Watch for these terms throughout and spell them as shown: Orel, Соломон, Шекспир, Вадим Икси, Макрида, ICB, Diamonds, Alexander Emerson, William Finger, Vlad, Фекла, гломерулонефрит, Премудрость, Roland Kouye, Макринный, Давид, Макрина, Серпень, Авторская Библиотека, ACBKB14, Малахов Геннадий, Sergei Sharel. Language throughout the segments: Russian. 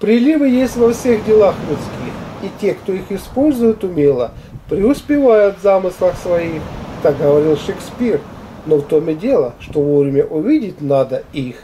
Приливы есть во всех делах людских, и те, кто их использует умело, преуспевают в замыслах своих, так говорил Шекспир, но в том и дело, что вовремя увидеть надо их.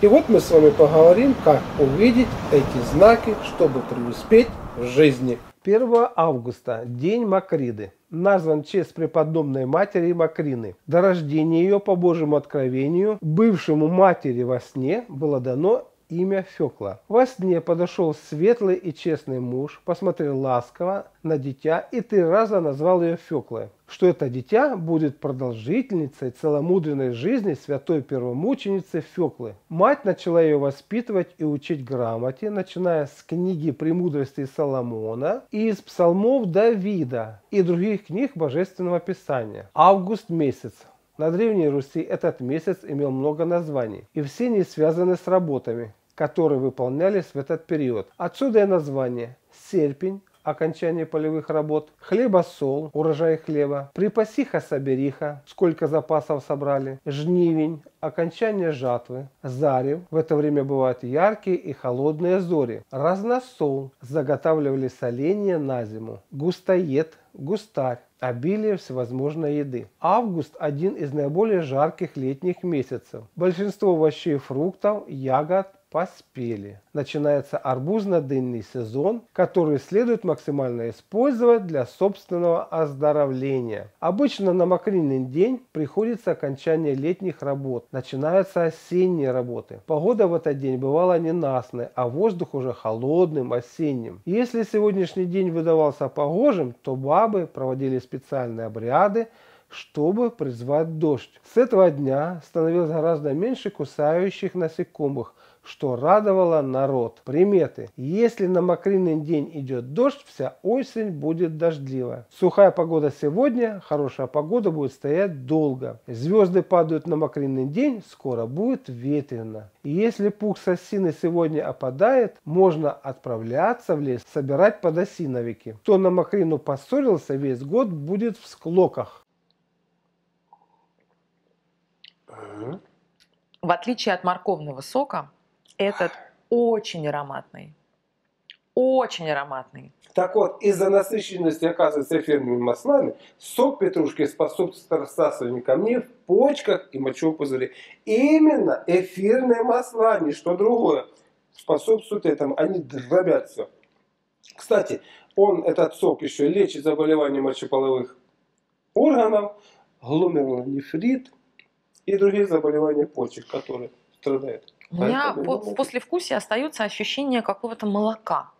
И вот мы с вами поговорим, как увидеть эти знаки, чтобы преуспеть в жизни. 1 августа, день Макриды, назван в честь преподобной матери Макрины. До рождения ее, по Божьему откровению, бывшему матери во сне было дано имя Фекла. Во сне подошел светлый и честный муж, посмотрел ласково на дитя и 3 раза назвал ее Феклой, что это дитя будет продолжительницей целомудренной жизни святой первомученицы Феклы. Мать начала ее воспитывать и учить грамоте, начиная с книги «Премудрости» Соломона и из псалмов Давида и других книг Божественного Писания. Август месяц. На Древней Руси этот месяц имел много названий, и все они связаны с работами, которые выполнялись в этот период. Отсюда и название: серпень, окончание полевых работ, хлебосол, урожай хлеба, припасиха-собериха, сколько запасов собрали, жнивень, окончание жатвы, зарев, в это время бывают яркие и холодные зори, разносол, заготавливали соленья на зиму, густоед, густарь, обилие всевозможной еды. Август – один из наиболее жарких летних месяцев. Большинство овощей и фруктов, ягод поспели. Начинается арбузно-дынный сезон, который следует максимально использовать для собственного оздоровления. Обычно на Макринный день приходится окончание летних работ. Начинаются осенние работы. Погода в этот день бывала ненастной, а воздух уже холодным, осенним. Если сегодняшний день выдавался погожим, то бабы проводили специальные обряды, чтобы призвать дождь. С этого дня становилось гораздо меньше кусающих насекомых, что радовало народ. Приметы. Если на Макринный день идет дождь, вся осень будет дождливая. Сухая погода сегодня, хорошая погода будет стоять долго. Звезды падают на Макринный день, скоро будет ветрено. И если пух с осины сегодня опадает, можно отправляться в лес, собирать подосиновики. Кто на Макрину поссорился, весь год будет в склоках. В отличие от морковного сока, этот очень ароматный. Очень ароматный. Так вот, из-за насыщенности, оказывается, эфирными маслами, сок петрушки способствует рассасыванию камней в почках и мочевом пузыре. Именно эфирные масла, ничто другое, способствует этому. Они дробят все. Кстати, этот сок еще лечит заболевания мочеполовых органов, гломерулонефрит и другие заболевания почек, которые страдают. У меня в послевкусии остается ощущение какого-то молока.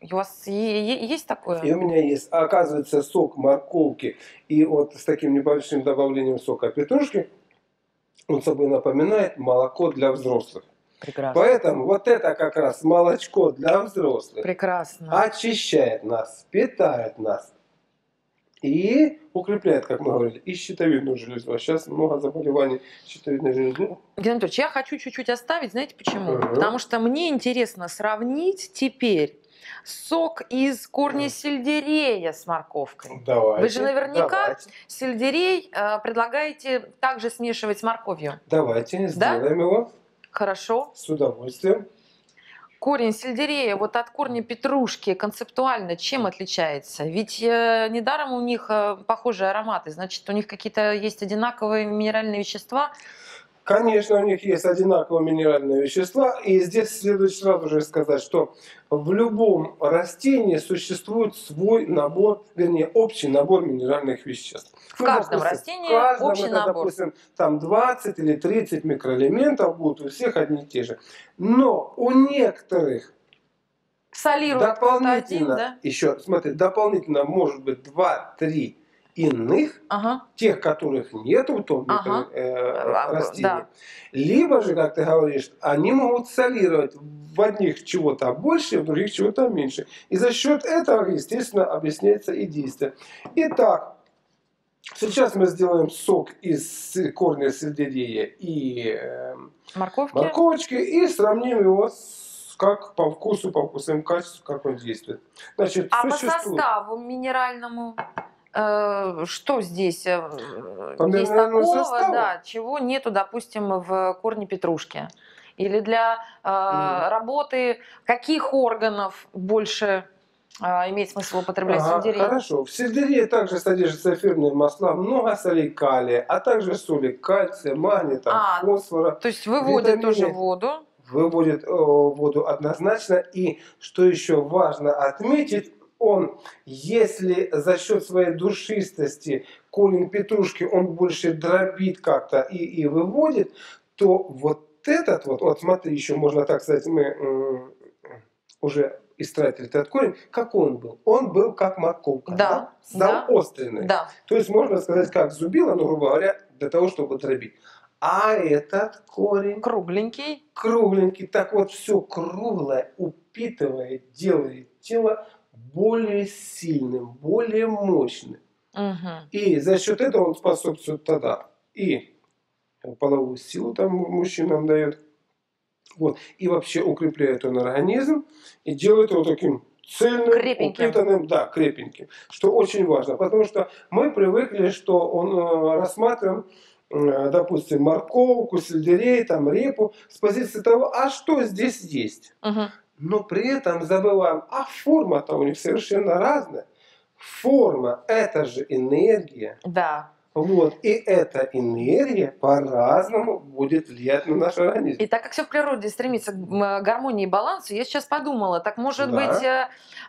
У вас есть такое? И у меня есть. Оказывается, сок морковки и вот с таким небольшим добавлением сока петрушки, он собой напоминает молоко для взрослых. Прекрасно. Поэтому вот это как раз молочко для взрослых. Прекрасно. Очищает нас, питает нас. И укрепляет, как мы говорили, и щитовидную железу. А сейчас много заболеваний щитовидной железы. Геннадий Анатольевич, я хочу чуть-чуть оставить, знаете почему? Потому что мне интересно сравнить теперь сок из корня сельдерея с морковкой. Давайте, вы же наверняка сельдерей предлагаете также смешивать с морковью. Давайте, сделаем его. Хорошо. С удовольствием. Корень сельдерея вот от корня петрушки концептуально чем отличается? Ведь недаром у них похожие ароматы, значит, у них какие-то есть одинаковые минеральные вещества? Конечно, у них есть одинаковые минеральные вещества. И здесь следует сразу же сказать, что в любом растении существует свой набор, вернее, общий набор минеральных веществ. В каждом растении общий набор. Допустим, там 20 или 30 микроэлементов будут у всех одни и те же. Но у некоторых дополнительно, еще, смотри, дополнительно может быть 2-3 иных, тех, которых нет в том растении, либо же, как ты говоришь, они могут солировать в одних чего-то больше, в других чего-то меньше. И за счет этого, естественно, объясняется и действие. Итак, сейчас мы сделаем сок из корня сельдерея и морковочки и сравним его с как по вкусу, по вкусовым качествам, как он действует. Значит, по составу минеральному? Что здесь есть такого, чего нету, допустим, в корне петрушки? или для работы каких органов больше имеет смысл употреблять сельдерей? Хорошо. В сельдерее также содержатся эфирные масла, много солей калия, а также соли кальция, магния, фосфора. То есть выводят тоже воду? Выводит воду однозначно. И что еще важно отметить, он, если за счет своей душистости корень петрушки он больше дробит как-то и выводит, то вот этот вот смотри, еще можно так сказать, мы уже истратили этот корень, как он был? Он был как морковка, да? Заостренный. Да. То есть можно сказать, как зубило, но, грубо говоря, для того, чтобы дробить. А этот корень кругленький. Кругленький. Так вот, все круглое упитывает, делает тело более сильным, более мощным. Угу. И за счет этого он способствует тогда и половую силу там мужчинам дает. Вот. И вообще укрепляет он организм и делает его таким цельным, крепеньким. Упитанным, да, крепеньким. Что очень важно, потому что мы привыкли, что он рассматриваем, допустим, морковку, сельдерей, там, репу, с позиции того, а что здесь есть. Но при этом забываем, а форма-то у них совершенно разная. Форма – это же энергия. Да. Вот, и эта энергия по-разному будет влиять на наш организм. И так как все в природе стремится к гармонии и балансу, я сейчас подумала, так может быть,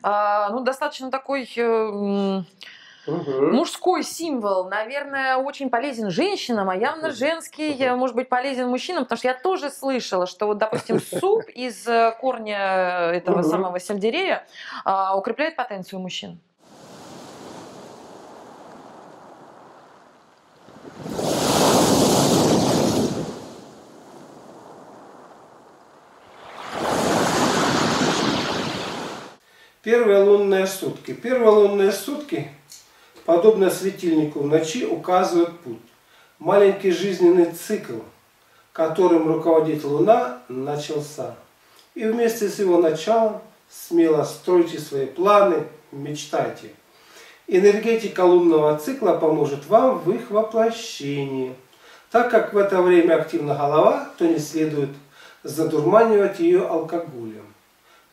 ну, достаточно такой... мужской символ, наверное, очень полезен женщинам, а явно женский может быть полезен мужчинам, потому что я тоже слышала, что вот, допустим, суп из корня этого самого сельдерея укрепляет потенцию мужчин. Первые лунные сутки. Подобно светильнику в ночи указывает путь. Маленький жизненный цикл, которым руководит Луна, начался. И вместе с его началом смело стройте свои планы, мечтайте. Энергетика лунного цикла поможет вам в их воплощении. Так как в это время активна голова, то не следует задурманивать ее алкоголем.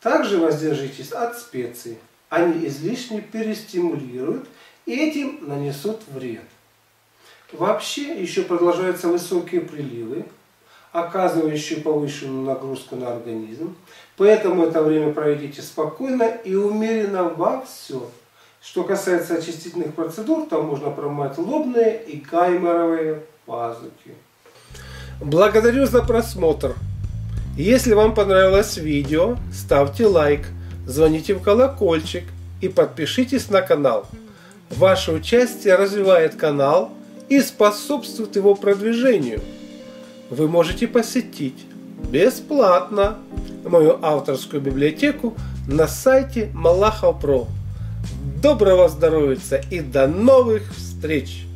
Также воздержитесь от специй. Они излишне перестимулируют и этим нанесут вред. Вообще еще продолжаются высокие приливы, оказывающие повышенную нагрузку на организм. Поэтому это время проведите спокойно и умеренно во всем. Что касается очистительных процедур, там можно промывать лобные и гайморовые пазухи. Благодарю за просмотр. Если вам понравилось видео, ставьте лайк, звоните в колокольчик и подпишитесь на канал. Ваше участие развивает канал и способствует его продвижению. Вы можете посетить бесплатно мою авторскую библиотеку на сайте Малахов.про. Доброго здоровья и до новых встреч!